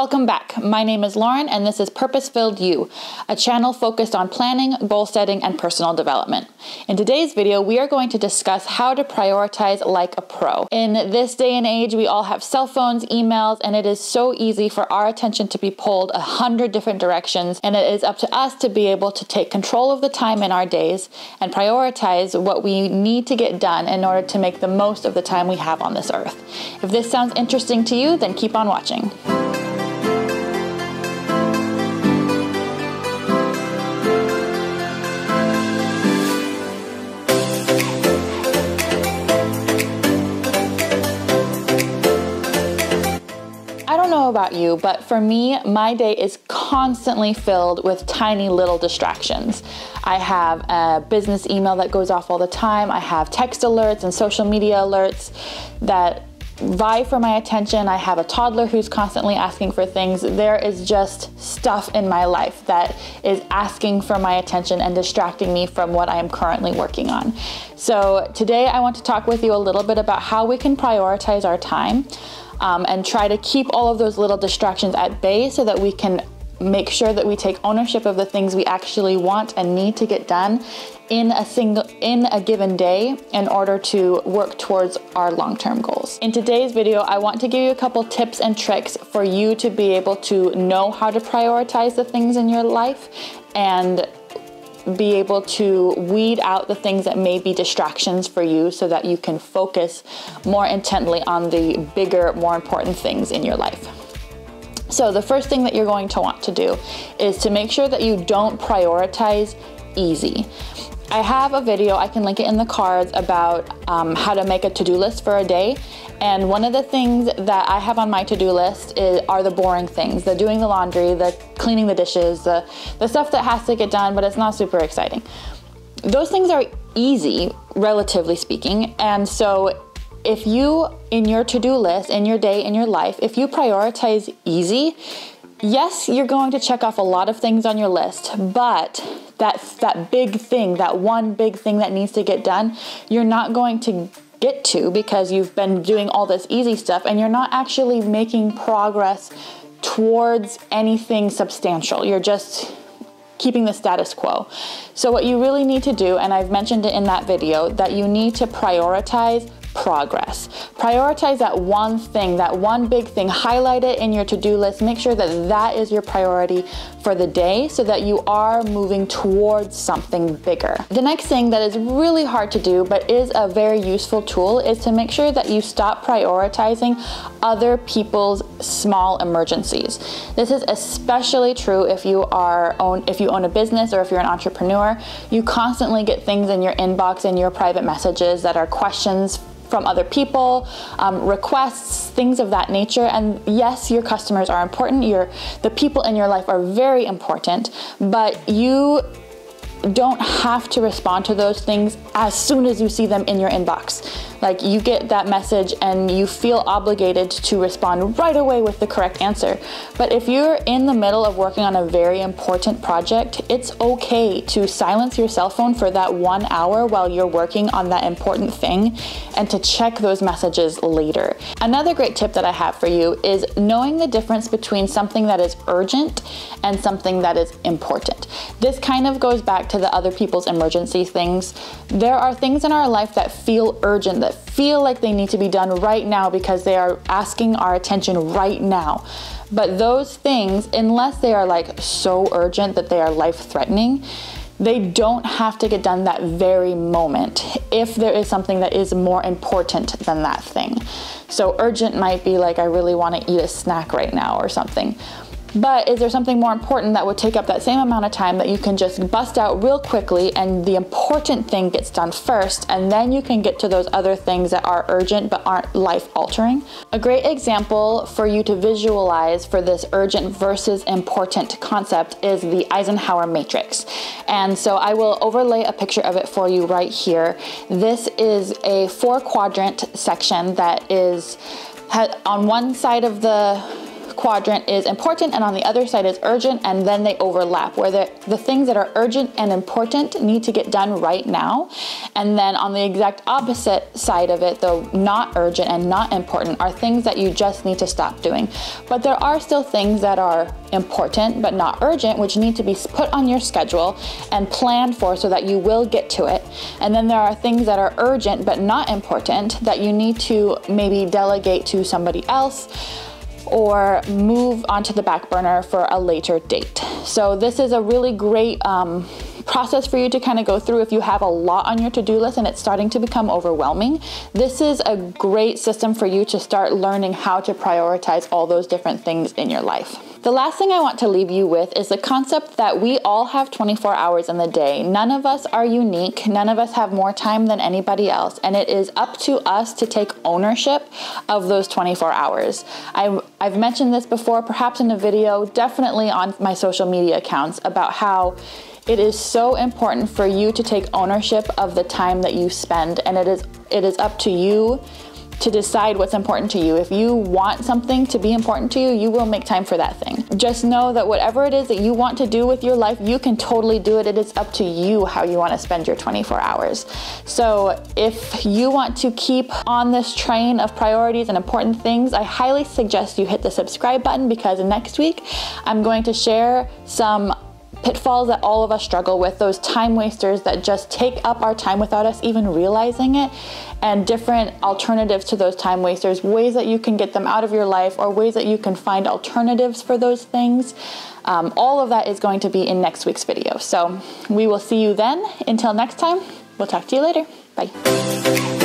Welcome back. My name is Lauren, and this is Purpose Filled You, a channel focused on planning, goal setting, and personal development. In today's video, we are going to discuss how to prioritize like a pro. In this day and age, we all have cell phones, emails, and it is so easy for our attention to be pulled 100 different directions, and it is up to us to be able to take control of the time in our days and prioritize what we need to get done in order to make the most of the time we have on this earth. If this sounds interesting to you, then keep on watching. About you, but for me, my day is constantly filled with tiny little distractions. I have a business email that goes off all the time. I have text alerts and social media alerts that vie for my attention. I have a toddler who's constantly asking for things. There is just stuff in my life that is asking for my attention and distracting me from what I am currently working on. So today I want to talk with you a little bit about how we can prioritize our time and try to keep all of those little distractions at bay so that we can make sure that we take ownership of the things we actually want and need to get done in a given day in order to work towards our long-term goals. In today's video, I want to give you a couple tips and tricks for you to be able to know how to prioritize the things in your life and be able to weed out the things that may be distractions for you so that you can focus more intently on the bigger, more important things in your life. So the first thing that you're going to want to do is to make sure that you don't prioritize easy. I have a video, I can link it in the cards, about how to make a to-do list for a day. And one of the things that I have on my to-do list are the boring things, the doing the laundry, the cleaning the dishes, the stuff that has to get done, but it's not super exciting. Those things are easy, relatively speaking. And so if you, in your to-do list, in your day, in your life, if you prioritize easy, yes, you're going to check off a lot of things on your list, but that big thing, that one big thing that needs to get done, you're not going to get to because you've been doing all this easy stuff and you're not actually making progress towards anything substantial. You're just keeping the status quo. So what you really need to do, and I've mentioned it in that video, that you need to prioritize progress. Prioritize that one thing, that one big thing, highlight it in your to-do list, make sure that that is your priority for the day so that you are moving towards something bigger. The next thing that is really hard to do but is a very useful tool is to make sure that you stop prioritizing other people's small emergencies. This is especially true if you own a business or if you're an entrepreneur. You constantly get things in your inbox, in your private messages, that are questions from other people, requests, things of that nature. And yes, your customers are important. The people in your life are very important, but you don't have to respond to those things as soon as you see them in your inbox. Like, you get that message and you feel obligated to respond right away with the correct answer. But if you're in the middle of working on a very important project, it's okay to silence your cell phone for that 1 hour while you're working on that important thing and to check those messages later. Another great tip that I have for you is knowing the difference between something that is urgent and something that is important. This kind of goes back to the other people's emergency things. There are things in our life that feel urgent, that feel like they need to be done right now because they are asking our attention right now. But those things, unless they are like so urgent that they are life-threatening, they don't have to get done that very moment if there is something that is more important than that thing. So urgent might be like, I really want to eat a snack right now or something. But is there something more important that would take up that same amount of time that you can just bust out real quickly, and the important thing gets done first, and then you can get to those other things that are urgent but aren't life-altering? A great example for you to visualize for this urgent versus important concept is the Eisenhower Matrix. And so I will overlay a picture of it for you right here. This is a 4-quadrant section that is on one side of the quadrant is important and on the other side is urgent, and then they overlap, where the things that are urgent and important need to get done right now. And then on the exact opposite side of it, though not urgent and not important, are things that you just need to stop doing. But there are still things that are important but not urgent, which need to be put on your schedule and planned for so that you will get to it. And then there are things that are urgent but not important that you need to maybe delegate to somebody else or move onto the back burner for a later date. So this is a really great process for you to kind of go through if you have a lot on your to-do list and it's starting to become overwhelming. This is a great system for you to start learning how to prioritize all those different things in your life. The last thing I want to leave you with is the concept that we all have 24 hours in the day. None of us are unique. None of us have more time than anybody else. And it is up to us to take ownership of those 24 hours. I've mentioned this before, perhaps in a video, definitely on my social media accounts, about how it is so important for you to take ownership of the time that you spend. And it is up to you to decide what's important to you. If you want something to be important to you, you will make time for that thing. Just know that whatever it is that you want to do with your life, you can totally do it. It is up to you how you want to spend your 24 hours. So if you want to keep on this train of priorities and important things, I highly suggest you hit the subscribe button, because next week I'm going to share some pitfalls that all of us struggle with, those time wasters that just take up our time without us even realizing it, and different alternatives to those time wasters, ways that you can get them out of your life or ways that you can find alternatives for those things. All of that is going to be in next week's video. So we will see you then. Until next time, we'll talk to you later. Bye.